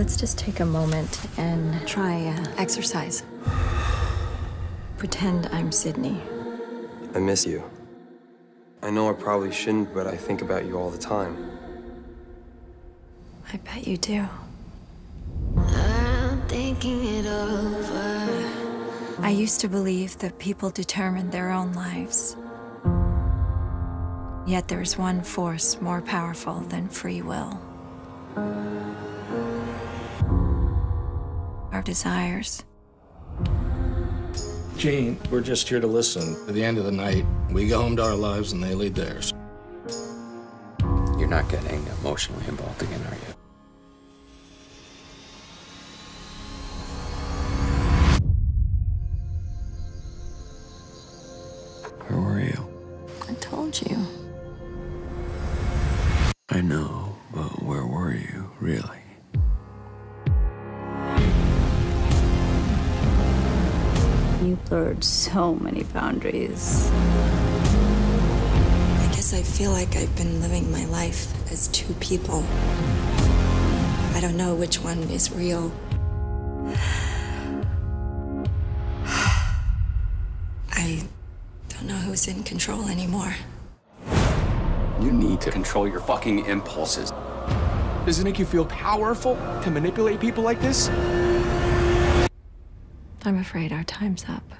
Let's just take a moment and try exercise. Pretend I'm Sydney. I miss you. I know I probably shouldn't, but I think about you all the time. I bet you do. I'm thinking it over. I used to believe that people determined their own lives. Yet there's one force more powerful than free will. Our desires. Jean, we're just here to listen. At the end of the night, we go home to our lives and they lead theirs. You're not getting emotionally involved again, are you? Where were you? I told you. I know, but where were you, really? You blurred so many boundaries. I guess I feel like I've been living my life as two people. I don't know which one is real. I don't know who's in control anymore. You need to control your fucking impulses. Does it make you feel powerful to manipulate people like this? I'm afraid our time's up.